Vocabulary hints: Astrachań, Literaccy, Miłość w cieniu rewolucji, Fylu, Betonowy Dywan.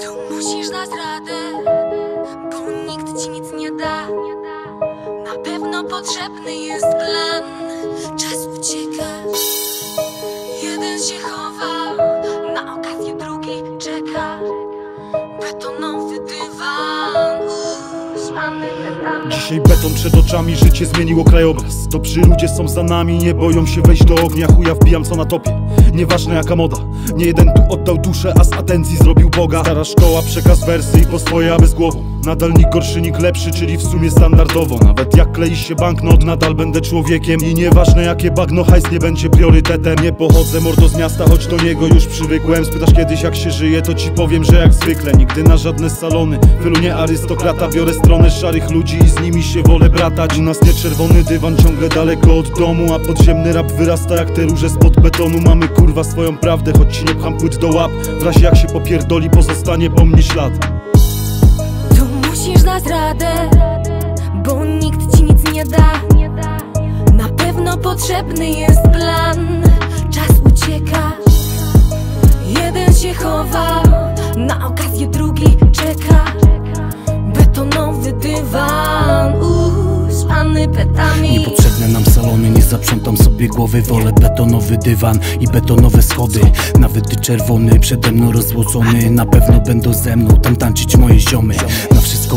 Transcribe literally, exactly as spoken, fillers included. Tu musisz dać radę, bo nikt ci nic nie da. Na pewno potrzebny jest plan. Czas ucieka, jeden się chowa, na okazję drugi czeka. Betonowy dywan. Dzisiaj beton przed oczami, życie zmieniło krajobraz. Dobrzy ludzie są za nami, nie boją się wejść do ognia. Chuja wbijam co na topie, nieważne jaka moda. Nie jeden tu oddał duszę, a z atencji zrobił Boga. Stara szkoła, przekaz wersy i postoje, aby z głową. Nadal nikt gorszy, nikt lepszy, czyli w sumie standardowo. Nawet jak klei się banknot, nadal będę człowiekiem. I nieważne jakie bagno, hajs nie będzie priorytetem. Nie pochodzę mordo z miasta, choć do niego już przywykłem. Spytasz kiedyś jak się żyje, to ci powiem, że jak zwykle. Nigdy na żadne salony, Fylu nie arystokrata. Biorę stronę szarych ludzi i z nimi się wolę bratać. U nas nie czerwony dywan, ciągle daleko od domu. A podziemny rap wyrasta jak te róże spod betonu. Mamy kurwa swoją prawdę, choć ci nie pcham płyt do łap. W razie jak się popierdoli, pozostanie po mnie ślad. Musisz dać radę, bo nikt ci nic nie da. Na pewno potrzebny jest plan. Czas ucieka, jeden się chowa, na okazję drugi czeka. Betonowy dywan, uspany petami. Niepotrzebne nam salony, nie zaprzątam sobie głowy. Wolę betonowy dywan i betonowe schody. Nawet ty czerwony, przede mną rozłożony. Na pewno będą ze mną tam tańczyć moje ziomy. Na wszystko